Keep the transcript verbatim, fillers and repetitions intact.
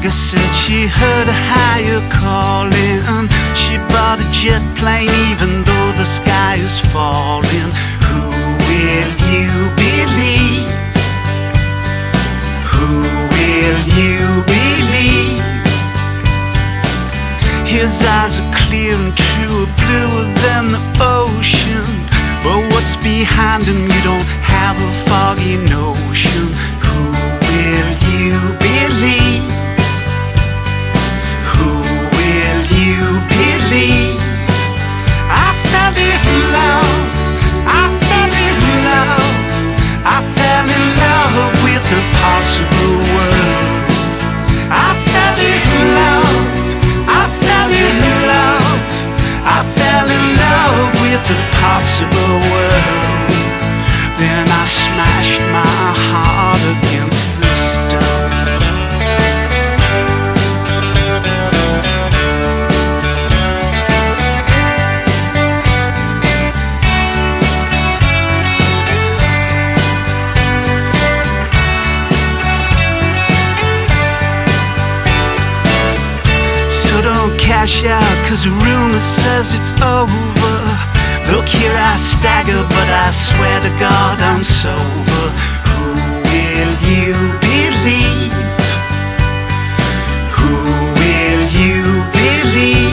Jagger said she heard a higher calling, and she bought a jet plane even though the sky is falling. Who will you believe? Who will you believe? His eyes are clear and true, bluer than the ocean, but what's behind him you don't have a foggy notion. Who will you believe? Who will you believe? I fell in love, I fell in love, I fell in love with the possible world. I fell in love, I fell in love, I fell in love with the possible world. Then I smashed my heart against the stone. Cash out, cause the rumor says it's over. Look here, I stagger, but I swear to God I'm sober. Who will you believe? Who will you believe?